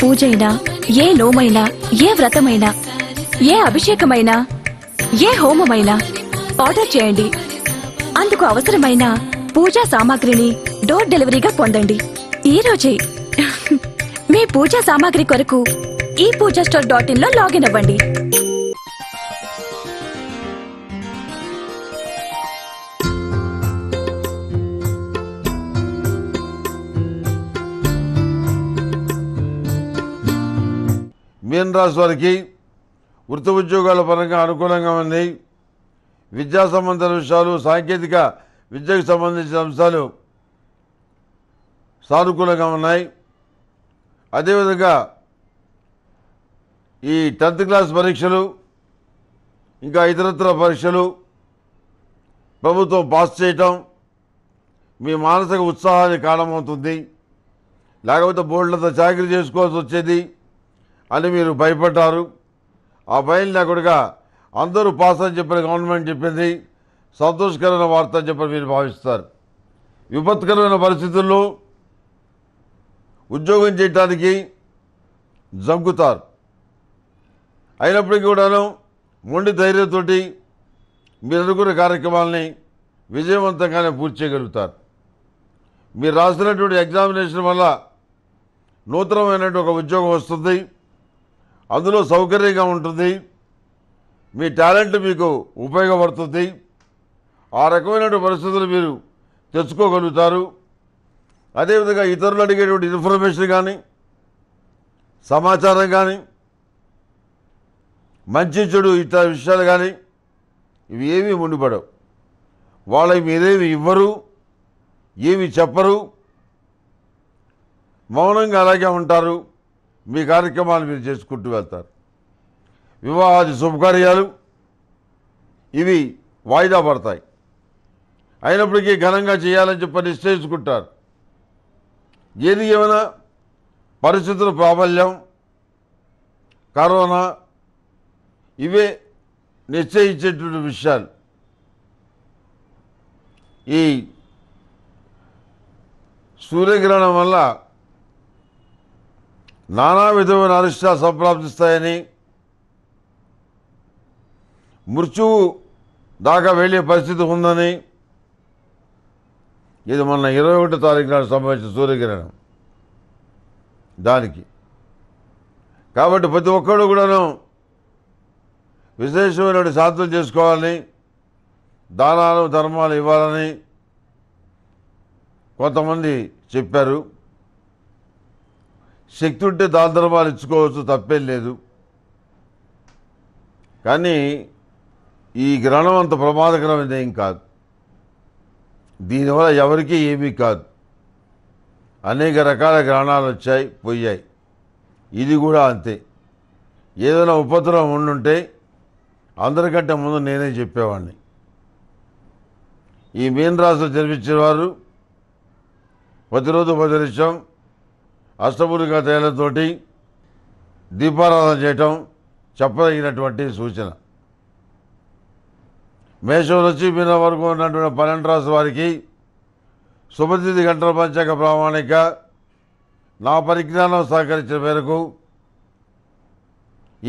పూజైనా ఏ నోమైనా ఏ వ్రతమైనా ఏ అభిషేకమైనా ఏ హోమమైనా ఆర్డర్ చేయండి. అందుకు అవసరమైన పూజా సామాగ్రిని డోర్ డెలివరీగా పొందండి. ఈ రోజే మీ పూజా సామాగ్రి కొరకు ఈ pooja.in లో లాగిన్ అవ్వండి. మీన రాశి వారికి వృత్తి ఉద్యోగాల పరంగా అనుకూలంగా ఉన్నాయి. విద్యా సంబంధ విషయాలు, సాంకేతిక విద్యకు సంబంధించిన అంశాలు సానుకూలంగా ఉన్నాయి. అదేవిధంగా ఈ 10th క్లాస్ పరీక్షలు ఇంకా ఇతరత్ర పరీక్షలు ప్రభుత్వం పాస్ చేయటం మీ మానసిక ఉత్సాహానికి కారణమవుతుంది. లేకపోతే బోర్డులతో చాకరీ చేసుకోవాల్సి వచ్చేది అని మీరు భయపడ్డారు. ఆ భయం లేకుండా అందరూ పాస్ అని చెప్పిన గవర్నమెంట్ చెప్పింది సంతోషకరమైన వార్త అని చెప్పి మీరు భావిస్తారు. విపత్కరమైన పరిస్థితుల్లో ఉద్యోగం చేయడానికి జంకుతారు. అయినప్పటికీ కూడాను మొండి ధైర్యంతో మీరు అనుకున్న కార్యక్రమాలని విజయవంతంగానే పూర్తి చేయగలుగుతారు. మీరు రాసినటువంటి ఎగ్జామినేషన్ వల్ల నూతనమైనటువంటి ఒక ఉద్యోగం వస్తుంది. అందులో సౌకర్యంగా ఉంటుంది. మీ టాలెంట్ మీకు ఉపయోగపడుతుంది. ఆ రకమైనటువంటి పరిస్థితులు మీరు తెచ్చుకోగలుగుతారు. అదేవిధంగా ఇతరులు అడిగేటువంటి ఇన్ఫర్మేషన్ కానీ సమాచారం కానీ మంచి చెడు ఇతర విషయాలు కానీ ఇవి ఏమీ ముడిపడవు. వాళ్ళకి మీరేమి ఇవ్వరు, ఏమి చెప్పరు, మౌనంగా అలాగే ఉంటారు. మీ కార్యక్రమాలు మీరు చేసుకుంటూ వెళ్తారు. వివాహాది శుభకార్యాలు ఇవి వాయిదా పడతాయి. అయినప్పటికీ ఘనంగా చేయాలని చెప్పి నిశ్చయించుకుంటారు. ఏది ఏమైనా పరిస్థితుల ప్రాబల్యం, కరోనా ఇవే నిశ్చయించేటువంటి విషయాలు. ఈ సూర్యగ్రహణం వల్ల నానా విధమైన అరిష్టాలు సంప్రాప్తిస్తాయని, మృత్యువు దాకా వెళ్ళే పరిస్థితి ఉందని, ఇది మొన్న 21వ తారీఖు నాడు సంభవించిన సూర్యగ్రహణం దానికి. కాబట్టి ప్రతి ఒక్కరు కూడాను విశేషమైన సాధన చేసుకోవాలని, దానాలు ధర్మాలు ఇవ్వాలని కొంతమంది చెప్పారు. శక్తి ఉంటే దాన ధర్మాలు ఇచ్చుకోవచ్చు, తప్పేం లేదు. కానీ ఈ గ్రహణం అంత ప్రమాదకరమైనది ఏం కాదు. దీనివల్ల ఎవరికీ ఏమీ కాదు. అనేక రకాల గ్రహణాలు వచ్చాయి, పోయాయి. ఇది కూడా అంతే. ఏదైనా ఉపద్రవం ఉండుంటే అందరికంటే ముందు నేనే చెప్పేవాడిని. ఈ మీన రాశిలో జన్మించేవారు ప్రతిరోజు 10 నిమిషం అష్టపూరిక తైలంతో దీపారాధన చేయటం చెప్పదగినటువంటి సూచన. మేషం నుంచి మీన వరకు ఉన్నటువంటి 12 రాశి వారికి శుభతిథి గంటల పంచాంగ ప్రామాణిక నా పరిజ్ఞానం సహకరించిన మేరకు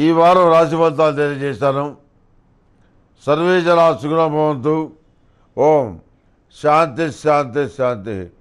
ఈ వారం రాశి ఫలితాలు తెలియజేశాను. సర్వే జనా సుఖినో భవంతు. ఓం శాంతి శాంతి శాంతి.